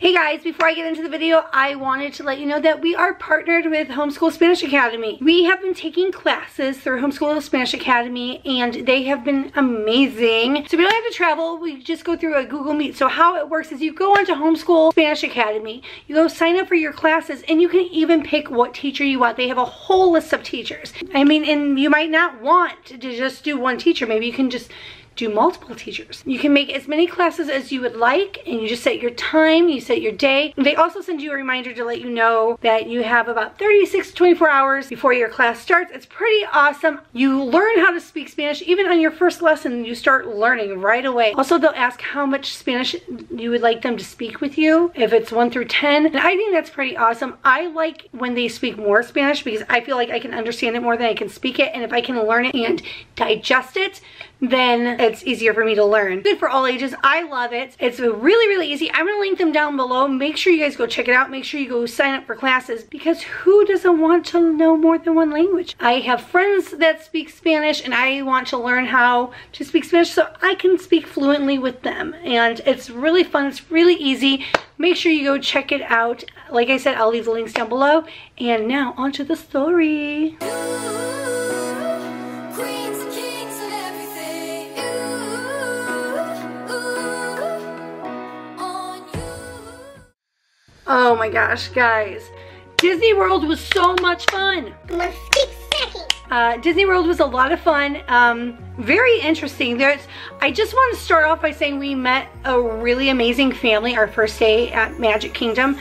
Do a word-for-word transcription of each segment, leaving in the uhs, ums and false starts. Hey guys, before I get into the video, I wanted to let you know that we are partnered with Homeschool Spanish Academy. We have been taking classes through Homeschool Spanish Academy and they have been amazing. So we don't have to travel, we just go through a Google Meet. So how it works is you go onto Homeschool Spanish Academy, you go sign up for your classes, and you can even pick what teacher you want. They have a whole list of teachers. I mean, and you might not want to just do one teacher. Maybe you can just do multiple teachers. You can make as many classes as you would like, and you just set your time, you set your day. They also send you a reminder to let you know that you have about thirty-six to twenty-four hours before your class starts. It's pretty awesome. You learn how to speak Spanish even on your first lesson. You start learning right away. Also, they'll ask how much Spanish you would like them to speak with you, if it's one through ten, and I think that's pretty awesome. I like when they speak more Spanish because I feel like I can understand it more than I can speak it, and if I can learn it and digest it, then it's easier for me to learn. Good for all ages. I love it. It's really, really easy. I'm gonna link them down below. Make sure you guys go check it out. Make sure you go sign up for classes because who doesn't want to know more than one language? I have friends that speak Spanish and I want to learn how to speak Spanish so I can speak fluently with them. And it's really fun. It's really easy. Make sure you go check it out. Like I said, I'll leave the links down below. And now onto the story. Oh my gosh, guys. Disney World was so much fun. Uh, Disney World was a lot of fun. Um, very interesting. There's, I just want to start off by saying we met a really amazing family our first day at Magic Kingdom.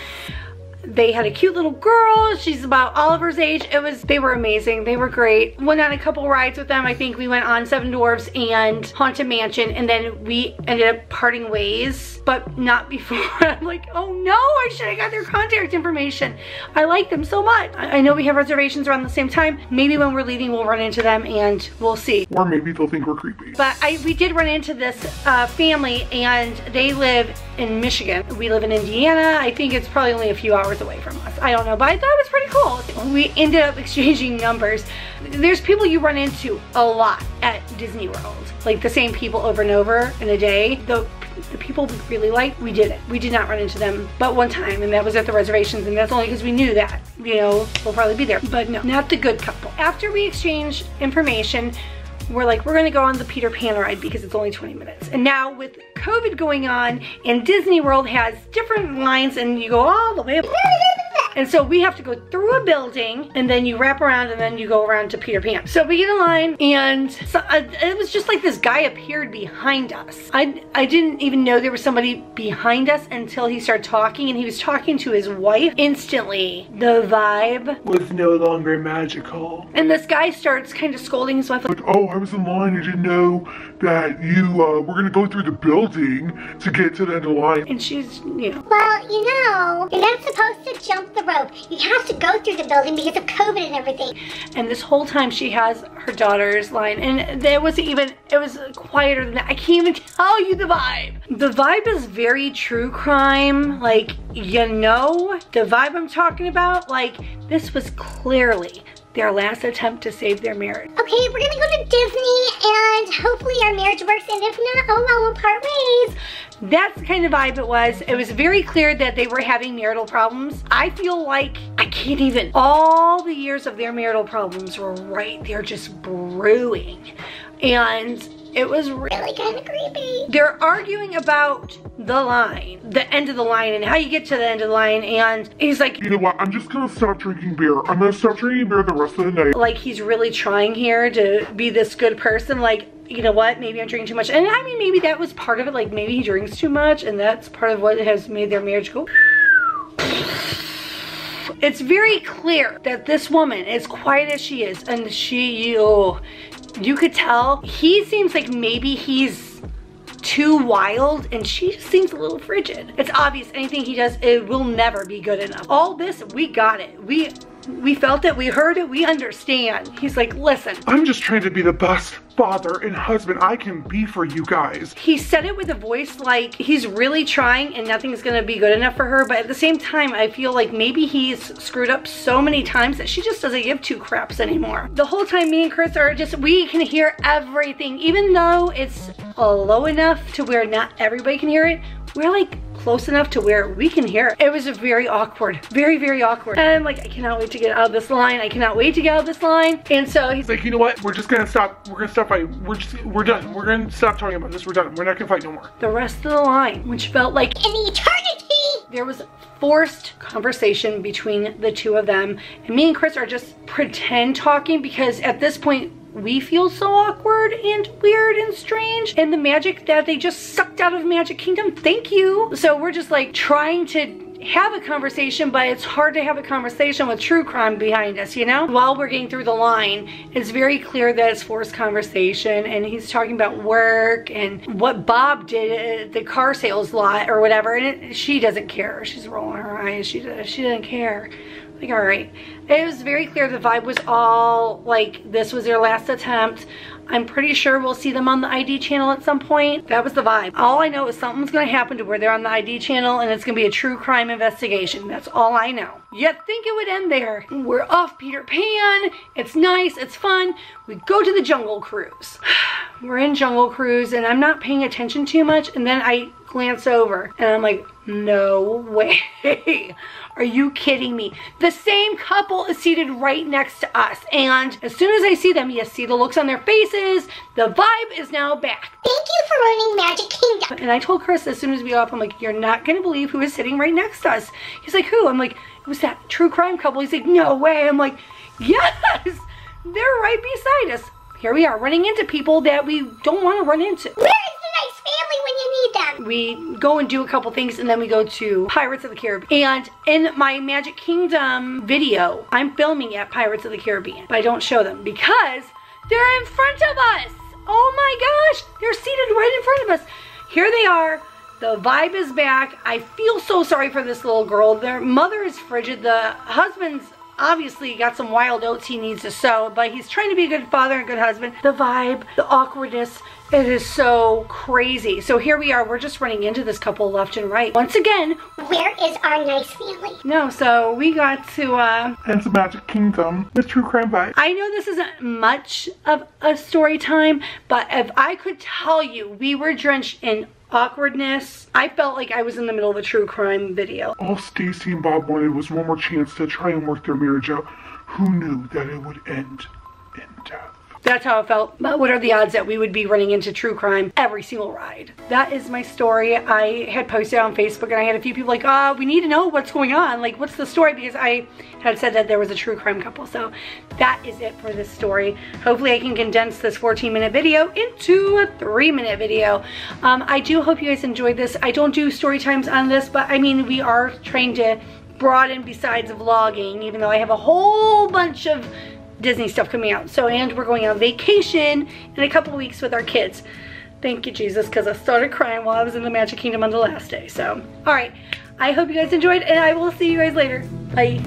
They had a cute little girl. She's about Oliver's age. It was, they were amazing. They were great. Went on a couple rides with them. I think we went on Seven Dwarfs and Haunted Mansion, and then we ended up parting ways, but not before. I'm like, oh no, I should have got their contact information. I like them so much. I know we have reservations around the same time. Maybe when we're leaving, we'll run into them and we'll see. Or maybe they'll think we're creepy. But I, we did run into this uh, family, and they live in Michigan. We live in Indiana. I think it's probably only a few hours away from us. I don't know, but I thought it was pretty cool. We ended up exchanging numbers. There's people you run into a lot at Disney World, like the same people over and over in a day. The, the people we really liked, we didn't. We did not run into them but one time, and that was at the reservations, and that's only because we knew that, you know, we'll probably be there. But no, not the good couple. After we exchanged information, we're like, we're gonna go on the Peter Pan ride because it's only twenty minutes. And now with COVID going on, and Disney World has different lines and you go all the way up. And so we have to go through a building and then you wrap around and then you go around to Peter Pan. So we get in line, and so, uh, it was just like this guy appeared behind us. I, I didn't even know there was somebody behind us until he started talking, and he was talking to his wife. Instantly, the vibe was no longer magical. And this guy starts kind of scolding his wife. Like, oh, I was in line. I didn't know that you uh, were going to go through the building to get to the end of the line. And she's, you know. Well, you know, you're not supposed to jump the rope. You have to go through the building because of COVID and everything. And this whole time she has her daughter's line, and there wasn't even, it was quieter than that. I can't even tell you the vibe. The vibe is very true crime. Like, you know, the vibe I'm talking about, like, this was clearly their last attempt to save their marriage. Okay, we're gonna go to Disney and hopefully our marriage works, and if not, oh well, we'll part ways. That's the kind of vibe it was. It was very clear that they were having marital problems. I feel like I can't even. All the years of their marital problems were right there just brewing. And it was really kind of creepy. They're arguing about the line, the end of the line, and how you get to the end of the line, and he's like, you know what, I'm just gonna stop drinking beer. I'm gonna stop drinking beer the rest of the night. Like, he's really trying here to be this good person, like, you know what, maybe I'm drinking too much. And I mean, maybe that was part of it, like maybe he drinks too much, and that's part of what has made their marriage go. It's very clear that this woman, as quiet as she is, and she, oh, you could tell, he seems like maybe he's too wild, and she just seems a little frigid. It's obvious anything he does, it will never be good enough. All this, we got it. We we felt it, we heard it, we understand. He's like, listen. I'm just trying to be the best father and husband I can be for you guys. He said it with a voice like he's really trying and nothing's gonna be good enough for her, but at the same time, I feel like maybe he's screwed up so many times that she just doesn't give two craps anymore. The whole time me and Chris are just, we can hear everything, even though it's low enough to where not everybody can hear it, we're like, close enough to where we can hear it. It was very awkward, very, very awkward. And I'm like, I cannot wait to get out of this line. I cannot wait to get out of this line. And so he's like, you know what? We're just gonna stop. We're gonna stop fighting. We're just, we're done. We're gonna stop talking about this. We're done. We're not gonna fight no more. The rest of the line, which felt like an eternity. There was forced conversation between the two of them. And me and Chris are just pretend talking because at this point, we feel so awkward and weird and strange, and the magic that they just sucked out of Magic Kingdom, thank you. So we're just like trying to have a conversation, but it's hard to have a conversation with true crime behind us, you know? While we're getting through the line, it's very clear that it's forced conversation, and he's talking about work and what Bob did at the car sales lot or whatever, and it, she doesn't care. She's rolling her eyes. She, she doesn't care. Like, all right. It was very clear the vibe was all like this was their last attempt. I'm pretty sure we'll see them on the I D channel at some point. That was the vibe. All I know is something's gonna happen to where they're on the I D channel, and it's gonna be a true crime investigation. That's all I know. You'd think it would end there. We're off Peter Pan. It's nice, it's fun. We go to the Jungle Cruise. We're in Jungle Cruise, and I'm not paying attention too much, and then I glance over and I'm like, no way. Are you kidding me? The same couple is seated right next to us, and as soon as I see them, you see the looks on their faces. The vibe is now back. Thank you for ruining Magic Kingdom. And I told Chris as soon as we got up, I'm like, you're not gonna believe who is sitting right next to us. He's like, who? I'm like, it was that true crime couple. He's like, no way. I'm like, yes, they're right beside us. Here we are running into people that we don't want to run into. Where is the nice family? We go and do a couple things, and then we go to Pirates of the Caribbean. And in my Magic Kingdom video, I'm filming at Pirates of the Caribbean, but I don't show them because they're in front of us. Oh my gosh, they're seated right in front of us. Here they are. The vibe is back. I feel so sorry for this little girl. Their mother is frigid. The husband's obviously got some wild oats he needs to sow, but he's trying to be a good father and good husband. The vibe, the awkwardness, it is so crazy. So here we are, we're just running into this couple left and right. Once again, where is our nice family? No, so we got to, uh... it's the Magic Kingdom, the true crime vibe. I know this isn't much of a story time, but if I could tell you, we were drenched in awkwardness. I felt like I was in the middle of a true crime video. All Stacy and Bob wanted was one more chance to try and work their marriage out. Who knew that it would end in death? That's how it felt. But what are the odds that we would be running into true crime every single ride? That is my story. I had posted on Facebook, and I had a few people like, ah, oh, we need to know what's going on. Like, what's the story? Because I had said that there was a true crime couple. So that is it for this story. Hopefully I can condense this fourteen minute video into a three minute video. Um, I do hope you guys enjoyed this. I don't do story times on this, but I mean, we are trying to broaden besides vlogging, even though I have a whole bunch of Disney stuff coming out. So, and we're going on vacation in a couple weeks with our kids. Thank you, Jesus, because I started crying while I was in the Magic Kingdom on the last day. So, all right. I hope you guys enjoyed, and I will see you guys later. Bye.